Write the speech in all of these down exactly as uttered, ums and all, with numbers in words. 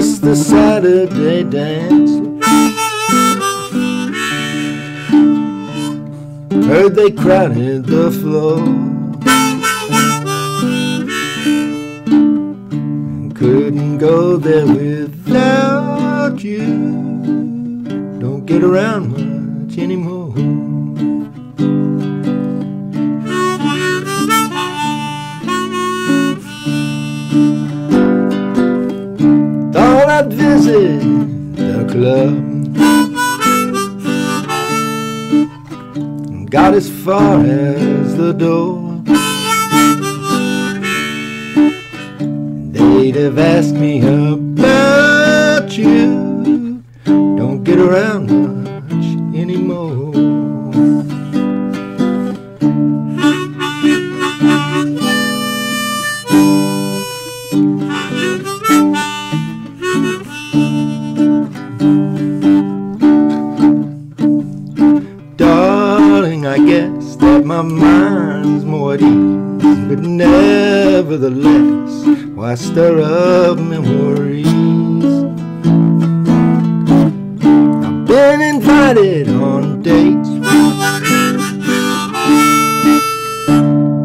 miss the Saturday dance. Heard they crowded the floor. Couldn't go there without you. Don't get around much anymore. Thought I'd visit the club. Got as far as the door. They'd have asked me about you. Don't get around much anymore. Darling, I guess that my mind's more at ease, but nevertheless, why stir up memories? I've been invited on dates.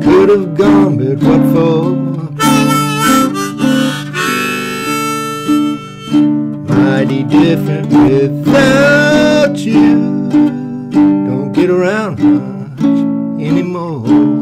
Could have gone, but what for? Mighty different without you. Don't get around much anymore.